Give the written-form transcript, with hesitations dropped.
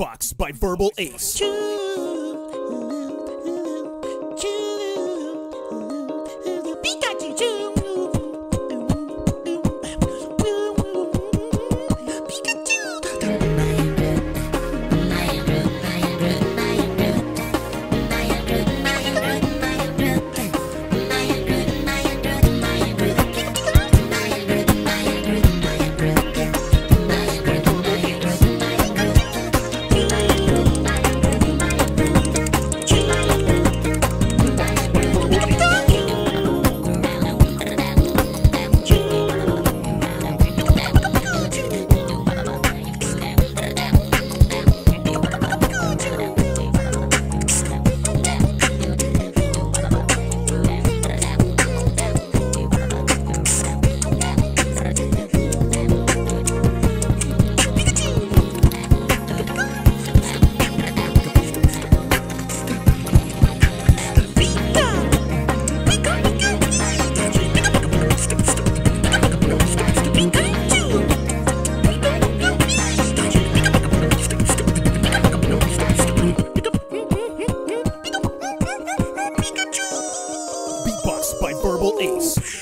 Box by Verbalase. By Verbalase.